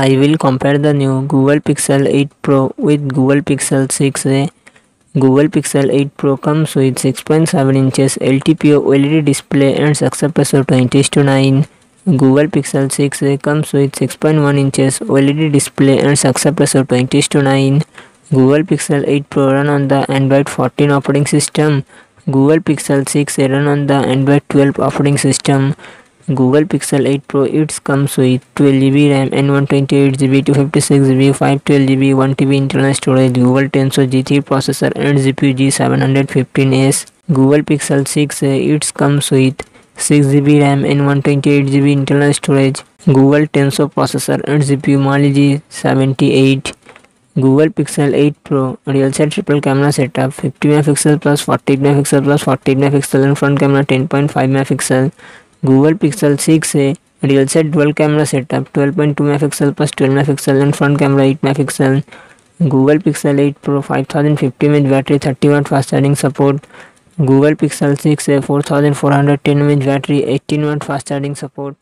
I will compare the new Google Pixel 8 Pro with Google Pixel 6a. Google Pixel 8 Pro comes with 6.7 inches LTPO OLED display and success ratio 20:9. Google Pixel 6a comes with 6.1 inches OLED display and success ratio 20:9. Google Pixel 8 Pro run on the Android 14 operating system. Google Pixel 6a run on the Android 12 operating system. Google Pixel 8 Pro it comes with 12GB RAM and 128GB, 256GB, 512GB, 1TB internal storage, Google Tensor G3 processor and GPU G715S. Google Pixel 6a it comes with 6GB RAM and 128GB internal storage, Google Tensor processor and GPU Mali G78. Google Pixel 8 Pro real set triple camera setup 50MP plus 48MP plus 48MP and front camera 10.5MP. Google Pixel 6a real set dual camera setup 12.2MP plus 12MP and front camera 8MP. Google Pixel 8 Pro 5050mAh battery, 30W fast charging support. Google Pixel 6a 4410mAh battery, 18W fast charging support.